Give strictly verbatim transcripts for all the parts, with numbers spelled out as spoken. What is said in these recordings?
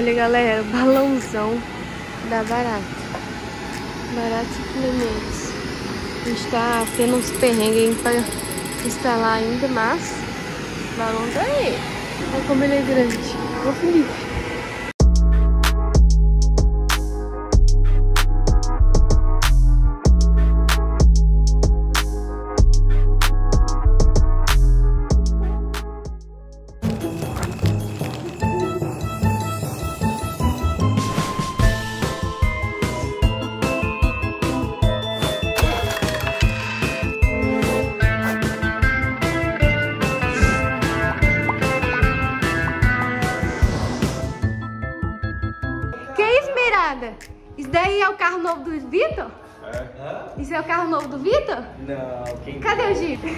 Olha, galera, o balãozão da Barato. Barato e Suplementos. A gente tá tendo uns perrengues para instalar ainda, mas o balão tá aí. Olha como ele é grande. Ô, Felipe. Isso daí é o carro novo do Vitor? É. Isso é o carro novo do Vitor? Não, quem... Cadê o Jeep? O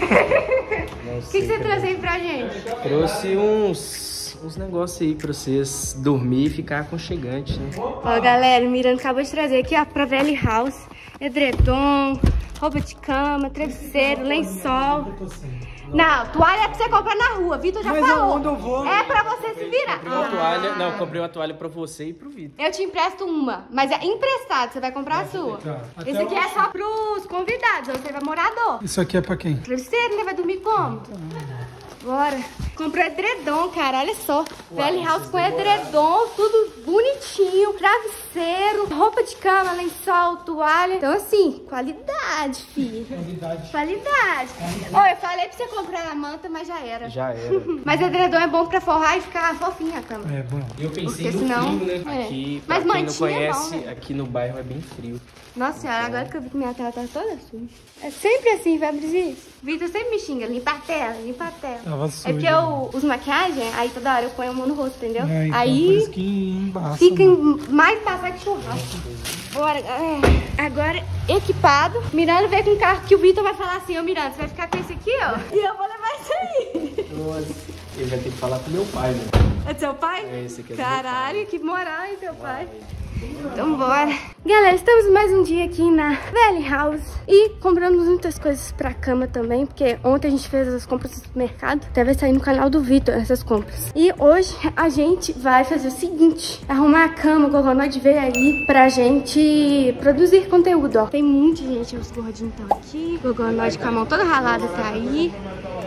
que, que você trouxe aí pra gente? Trouxe uns, uns negócios aí pra vocês dormir e ficar aconchegante, né? Ó, galera, o Miranda acabou de trazer aqui, ó, pra V L House. Edredom, roupa de cama, travesseiro, lençol. Não, toalha é pra você comprar na rua, Vitor já Mas falou. Eu vou, né? É pra você se virar. Comprei uma ah. toalha, não, comprei uma toalha pra você e pro Vitor. Eu te empresto uma, mas é emprestado, você vai comprar a sua. Tá. Esse aqui é só pros convidados, você vai morador. Isso aqui é pra quem? Travesseiro, né? Vai dormir como? Bora. Comprei edredom, cara, olha só. V L House com edredom, tudo bonitinho, travesseiro, roupa de cama, lençol, toalha. Então, assim, qualidade, filho. Qualidade. Qualidade. Ó, eu falei pra você comprar a manta, mas já era. Já era. Mas edredom é bom pra forrar e ficar fofinha a cama. É bom. Eu pensei Porque, no senão, frio, né? É. Aqui, pra mas quem não conhece, é bom, né? Aqui no bairro é bem frio. Nossa senhora, então... agora que eu vi que minha tela tá toda suja. É sempre assim, Fabrício. Vitor sempre me xinga, limpa a tela, limpa a tela. É porque eu uso maquiagem, aí toda hora eu ponho a mão no rosto, entendeu? É, então, aí embaça, fica né? mais passar que churrasco. Bora, é, agora equipado. Miranda veio com um carro que o Vitor vai falar assim, ô Miranda, você vai ficar com esse aqui, ó. E eu vou levar isso aí. Nossa. Ele vai ter que falar pro meu pai, né? É do seu pai? É, esse aqui é do Caralho, meu pai. Que moral, hein, teu pai. Então bora. Galera, estamos mais um dia aqui na V L House. E compramos muitas coisas pra cama também, porque ontem a gente fez as compras no supermercado. Até vai sair no canal do Vitor essas compras. E hoje a gente vai fazer o seguinte: arrumar a cama, o Gorgonóide veio aí pra gente produzir conteúdo, ó. Tem muita gente, os gordinhos estão aqui. O Gorgonóide com a mão toda ralada tá aí.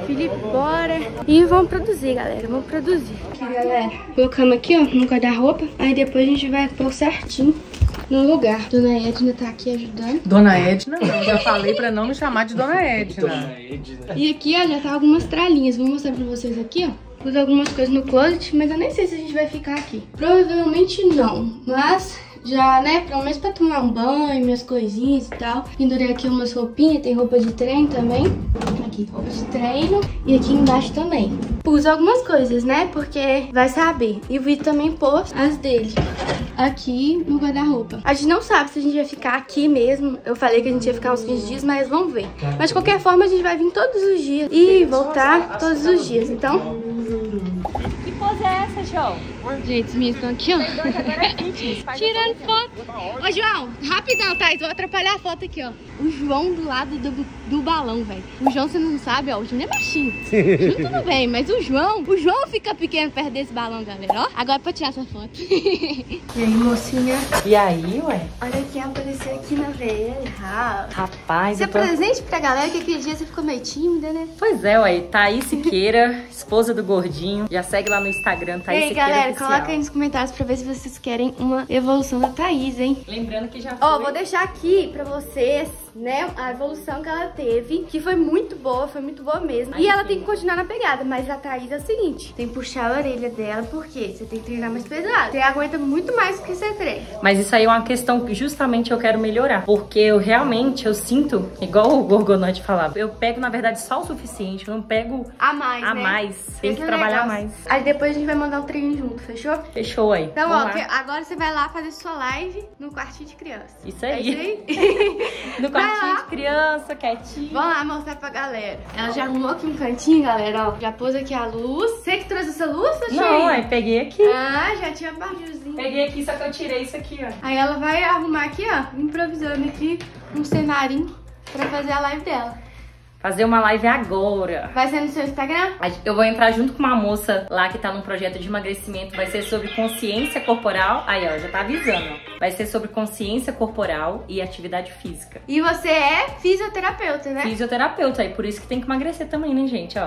Felipe, bora. E vamos produzir, galera. Vamos produzir. Aqui, galera. Colocamos aqui, ó, no guarda-roupa. Aí depois a gente vai pôr certinho no lugar. Dona Edna tá aqui ajudando. Dona Edna? Eu já falei pra não me chamar de Dona Edna. Dona Edna. E aqui, olha, tá algumas tralhinhas. Vou mostrar pra vocês aqui, ó. Pus algumas coisas no closet, mas eu nem sei se a gente vai ficar aqui. Provavelmente não, mas... já, né, pelo menos pra tomar um banho, minhas coisinhas e tal. Pendurei aqui umas roupinhas, tem roupa de treino também. Aqui, roupa de treino. E aqui embaixo também. Pus algumas coisas, né, porque vai saber. E o Vitor também pôs as dele aqui no guarda-roupa. A gente não sabe se a gente vai ficar aqui mesmo. Eu falei que a gente ia ficar uns quinze dias, mas vamos ver. Mas de qualquer forma a gente vai vir todos os dias e voltar todos os dias, então... Que é essa, João? Gente, os meninos estão aqui, ó. Tirando foto. Ô, João, rapidão, tá? Vou atrapalhar a foto aqui, ó. O João do lado do, do balão, velho. O João, você não sabe, ó. O João é baixinho. O João tudo bem, mas o João, o João fica pequeno perto desse balão, galera, ó. Agora é pra tirar essa foto. E aí, mocinha? E aí, ué? Olha quem apareceu aqui na V L. Rapaz, você eu tô... presente pra galera que aquele dia você ficou meio tímida, né? Pois é, ué. Thaís Siqueira, esposa do Gordinho. Já segue lá no Instagram. Instagram, Thaís Siqueira. E aí, galera, oficial. Coloca aí nos comentários pra ver se vocês querem uma evolução da Thaís, hein? Lembrando que já foi... Ó, oh, vou deixar aqui pra vocês, né, a evolução que ela teve, que foi muito boa, foi muito boa mesmo. Ai, e ela sim. tem que continuar na pegada, mas a Thaís é o seguinte, tem que puxar a orelha dela, porque você tem que treinar mais pesado. Você aguenta muito mais do que você treina. Mas isso aí é uma questão que justamente eu quero melhorar, porque eu realmente, eu sinto, igual o Gorgonóide falava, eu pego, na verdade, só o suficiente, eu não pego a mais, a né? mais. Tem Esse que é trabalhar legal. mais. Aí depois a gente vai mandar um treino junto, fechou? Fechou aí. Então, Vamos ó, lá. agora você vai lá fazer sua live no quartinho de criança. Isso aí. É isso aí? No quartinho de criança, quietinho. Vamos lá mostrar pra galera. Ela já arrumou aqui um cantinho, galera, ó. Já pôs aqui a luz. Você que trouxe essa luz, Sachê? Não, aí peguei aqui. Ah, já tinha barrilzinho. Peguei aqui, só que eu tirei isso aqui, ó. Aí ela vai arrumar aqui, ó, improvisando aqui um cenarinho pra fazer a live dela. fazer uma live agora. Vai ser no seu Instagram? Eu vou entrar junto com uma moça lá que tá num projeto de emagrecimento. Vai ser sobre consciência corporal. Aí, ó, já tá avisando. Vai ser sobre consciência corporal e atividade física. E você é fisioterapeuta, né? Fisioterapeuta. Aí por isso que tem que emagrecer também, né, gente? Ó,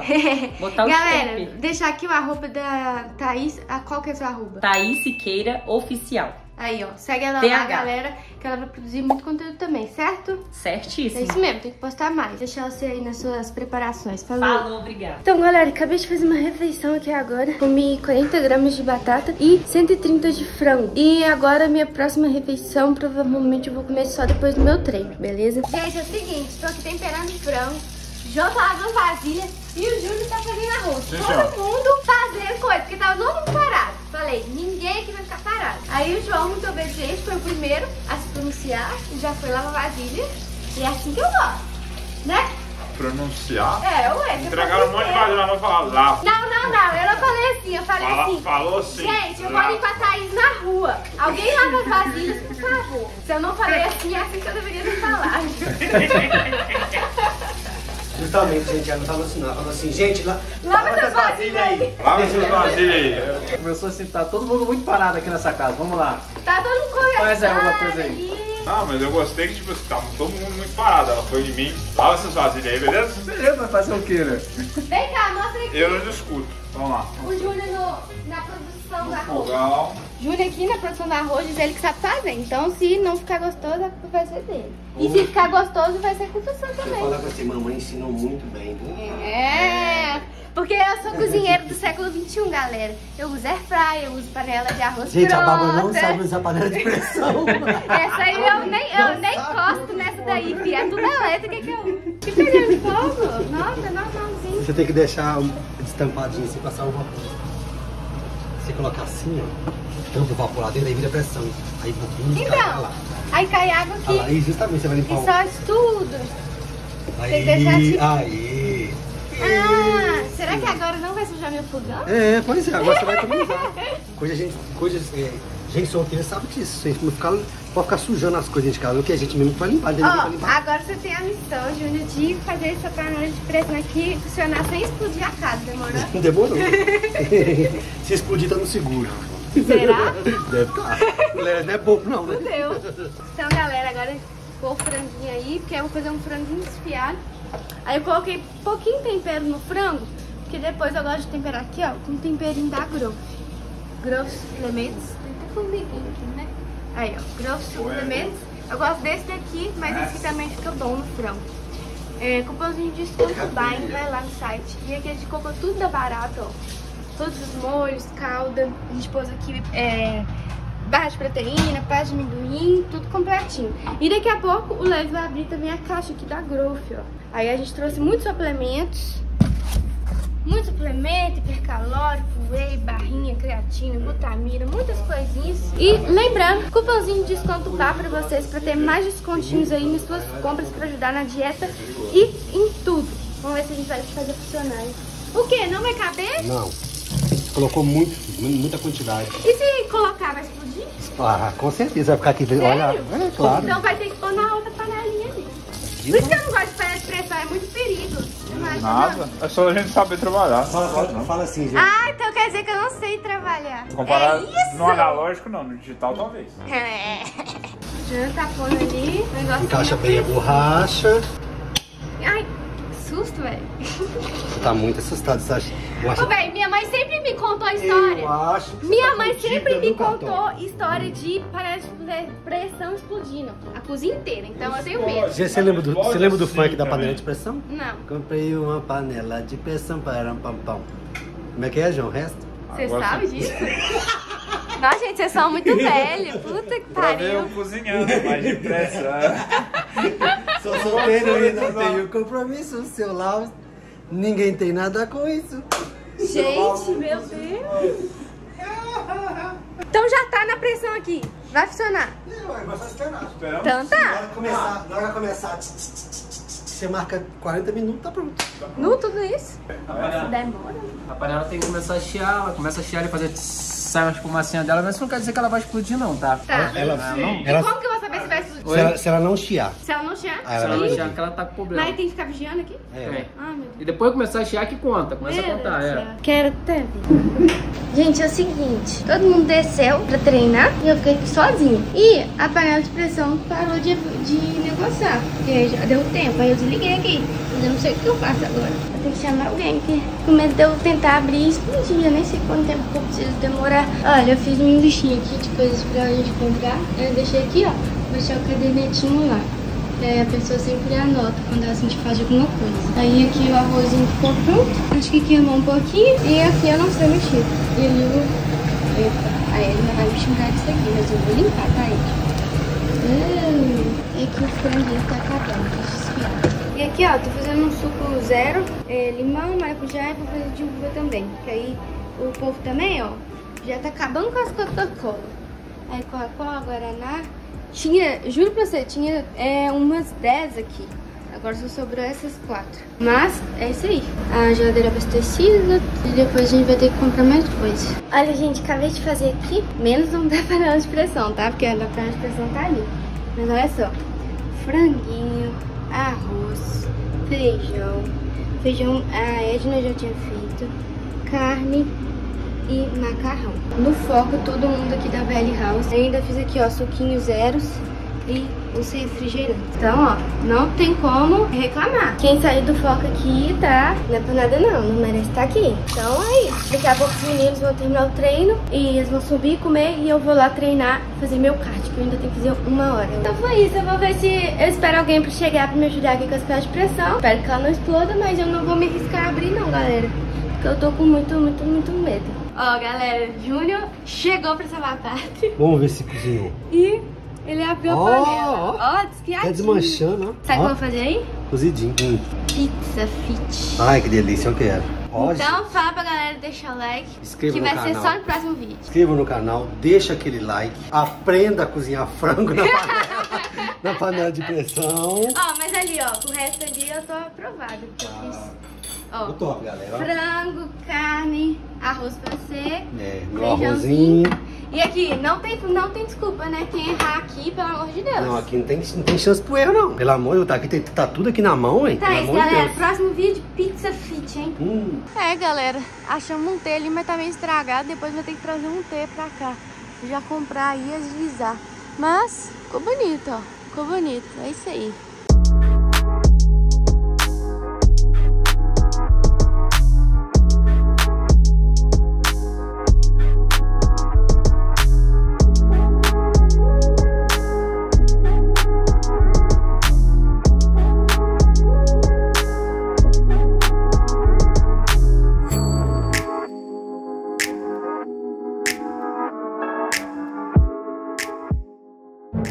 botar o Galera, step. Deixar aqui o arroba da Thaís. A, qual que é o seu arroba? Thaís Siqueira Oficial. Aí, ó. Segue ela lá, galera, que ela vai produzir muito conteúdo também, certo? Certíssimo. É isso mesmo, tem que postar mais. Deixa você aí nas suas preparações. Falou. Falou, obrigada. Então, galera, acabei de fazer uma refeição aqui agora. Comi quarenta gramas de batata e cento e trinta de frango. E agora, minha próxima refeição, provavelmente eu vou comer só depois do meu treino, beleza? Gente, é o seguinte, tô aqui temperando frango. Jô tá lavando vasilha e o Júlio tá fazendo arroz. Deixa todo eu. mundo fazendo coisa, porque tava todo mundo parado. Falei, ninguém aqui vai ficar parado. Aí o João, muito obediente, foi o primeiro a se pronunciar e já foi lavar vasilha. E é assim que eu gosto, né? Pronunciar? É, ué. Entregaram um monte de vasilha, não falaram lá. Não, não, não. Eu não falei assim, eu falei Fala, assim. Falou sim. Gente, eu falei com a Thaís na rua. Alguém lava as vasilhas, por favor. Se eu não falei assim, é assim que eu deveria ter falado. Justamente, gente, ela não tá alucinando. Ela falou assim, gente, lá, lava essas vasilhas aí. Lava essas vasilhas aí. Começou assim, tá todo mundo muito parado aqui nessa casa, vamos lá. Tá todo mundo correndo. Faz aí alguma coisa aí. Ah, mas eu gostei que, tipo, tá todo mundo muito parado. Ela foi de mim, lava essas vasilhas aí, beleza? Beleza, vai fazer o quê, né? Vem cá, mostra aqui. Eu não discuto, vamos lá. O Júlio no, na produção da arroz. Júlio aqui na produção da arroz diz ele que sabe fazer. Então, se não ficar gostoso, a culpa vai ser dele. E se ficar gostoso, vai ser culpa sua também. Você fala pra você, mamãe ensinou muito bem, né? É, porque eu sou cozinheira do século vinte e um, galera. Eu uso air fry, eu uso panela de arroz Gente, pronta. A Bárbara não sabe usar panela de pressão. Essa aí eu nem, eu nem gosto nessa daí, filha. É tudo elétrica que eu... Que pegando de fogo. Nossa, normalzinho. Você tem que deixar estampadinho assim, passar o vapor. Você colocar assim, ó, tampa o vaporadeiro, aí vira pressão. Aí um então, cai lá. Aí cai água aqui. Ah, aí justamente você vai limpar. E só estudo. Aí, tem que deixar tipo... aí. Ah, isso. Será que agora não vai sujar meu fogão? É, pois é, agora você vai começar. Coisa a gente, coisa, é, gente solteira sabe disso. Você não fica, pode ficar sujando as coisas de casa, porque a gente mesmo vai limpar. Ó, oh, agora você tem a missão, Júnior, de fazer essa panela de pressão aqui funcionar sem explodir a casa, demorou? Demorou. Se explodir, tá no seguro. Será? Deve estar. Não é bobo, não, né? Meu Deus. Então, galera, agora pôr o franguinho aí, porque eu vou fazer um franguinho desfiado. Aí eu coloquei pouquinho tempero no frango, porque depois eu gosto de temperar aqui, ó, com temperinho da Growth. Growth Suplementos. Tem até formiguinho aqui, né? Aí, ó, Growth Suplementos. Eu gosto desse daqui, mas esse também fica bom no frango. É, cupomzinho de desconto, vai lá no site. E aqui a gente compra tudo da Barato, ó. Todos os molhos, calda, a gente pôs aqui é, barra de proteína, pá de amendoim, tudo completinho. E daqui a pouco o Levi vai abrir também a caixa aqui da Growth, ó. Aí a gente trouxe muitos suplementos, muito suplemento, hipercalórico, whey, barrinha, creatina, glutamina, muitas coisinhas. E lembrando, cupomzinho de desconto B A pra vocês, pra ter mais descontinhos aí nas suas compras, pra ajudar na dieta e em tudo. Vamos ver se a gente vai fazer funcionar. O que? Não vai caber? Não. Colocou muito, muita quantidade. E se colocar, vai explodir? Ah, com certeza, vai ficar aqui. Sério? Olha, é claro. Então vai ter que pôr na outra panelinha ali. Por isso que eu não gosto de panela de pressão, é muito perigo. Não nada, é só a gente saber trabalhar. Fala, fala, fala assim, gente. Ah, então quer dizer que eu não sei trabalhar. Comparar é isso? No analógico, não, no digital talvez. É. O Júnior tá pondo ali. Encaixa bem a borracha. Ai, susto, velho. Você tá muito assustado, Sasha. Acho... Ô, bem, minha mãe sempre me contou a história. Eu acho que minha mãe sempre me contou cartão. história de parece pressão explodindo. A cozinha inteira, então eu, eu tenho medo. Gente, você lembra do, você lembra do funk da panela de pressão? Não. Comprei uma panela de pressão para um pam pam. Como é que é, João? O resto? Você Agora sabe sim. disso? Nossa, gente, vocês são muito velhos. Puta que pariu. Eu cozinhando, mas de pressão. Sou solteiro ainda, tenho compromisso. O seu Laus, ninguém tem nada com isso. Gente, meu Deus. Então já tá na pressão aqui. Vai funcionar? Não, é só esperar. Então tá. Na hora que começar, na hora que começar, você marca quarenta minutos, tá pronto. Nu, tudo isso? Demora. A panela tem que começar a chiar, ela começa a chiar e fazer... sai uma espumacinha dela, mas isso não quer dizer que ela vai explodir não, tá? Tá. Ela, ela, ela, não... E ela... como que eu vou saber se vai explodir? Se ela, se ela não chiar. Se ela não chiar? Ah, se ela não chiar, porque ela tá com problema. Mas tem que ficar vigiando aqui? É. é. Ah, meu Deus. E depois começar a chiar que conta, começa meu a contar, Deus é. Quero até ver. Gente, é o seguinte, todo mundo desceu pra treinar e eu fiquei aqui sozinha. E a panela de pressão parou de, de negociar, porque já deu tempo, aí eu desliguei aqui. Eu não sei o que eu faço agora. Eu tenho que chamar alguém, porque com medo de eu tentar abrir e explodir. Eu nem sei quanto tempo eu preciso demorar. Olha, eu fiz uma listinha aqui de coisas pra gente comprar. Eu deixei aqui, ó. Vou deixar o cadernetinho lá. É, a pessoa sempre anota quando ela sente falta de alguma coisa. Aí aqui o arrozinho ficou pronto. Acho que queimou um pouquinho. E aqui eu não sei mexer. E eu ligo... Eita. Aí ele vai me xingar disso aqui, mas eu vou limpar, tá aí. Hum, é que o franguinho tá acabando. Deixa eu esperar. E aqui, ó, tô fazendo um suco zero, é, limão, maracujá e vou fazer de uva também. Que aí o povo também, ó, já tá acabando com as Coca-Cola. Aí Coca-Cola, Guaraná. Tinha, juro pra você, tinha é, umas dez aqui. Agora só sobrou essas quatro. Mas é isso aí. A geladeira abastecida. E depois a gente vai ter que comprar mais coisa. Olha, gente, acabei de fazer aqui. Menos não dá panela de pressão, tá? Porque a da panela de pressão tá ali. Mas olha só. Franguinho. Arroz, feijão, feijão a Edna já tinha feito, carne e macarrão. No foco, todo mundo aqui da V L House. Eu ainda fiz aqui, ó, suquinhos zeros e os refrigerantes. Então, ó, não tem como reclamar. Quem sair do foco aqui, tá? Não é por nada não, não merece estar aqui. Então é isso. Daqui a pouco os meninos vão terminar o treino e eles vão subir, comer e eu vou lá treinar, fazer meu cardio, que eu ainda tenho que fazer uma hora. Então foi isso, eu vou ver se eu espero alguém pra chegar pra me ajudar aqui com as panelas de pressão. Espero que ela não exploda, mas eu não vou me arriscar a abrir não, galera. Porque eu tô com muito, muito, muito medo. Ó, galera, Júnior chegou pra salvar a parte. Vamos ver se cozinhou. E... ele abriu a oh, panela. Ó, oh, desfiadinho. Tá desmanchando, ó. Sabe o oh. que eu vou fazer aí? Cozidinho. Hum. Pizza fit. Ai, que delícia, eu quero. Oh, então gente. Fala pra galera deixar o like. Inscreva no canal. Que vai ser só no próximo vídeo. Inscreva no canal, deixa aquele like. Aprenda a cozinhar frango na panela, na panela de pressão. Ó, oh, mas ali, ó, o resto ali eu tô aprovada. Ah. Ó, o top, galera. Frango, carne, arroz francês. É, meu arrozinho. E aqui, não tem, não tem desculpa, né? Quem errar aqui, pelo amor de Deus. Não, aqui não tem, não tem chance pro erro, não. Pelo amor de Deus, tá, aqui, tem, tá tudo aqui na mão, hein? Tá, isso, galera. Próximo vídeo, pizza fit, hein? Hum. É, galera. Achamos um T ali, mas tá meio estragado. Depois vai ter que trazer um T pra cá. Já comprar e agilizar. Mas ficou bonito, ó. Ficou bonito. É isso aí.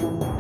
Thank you.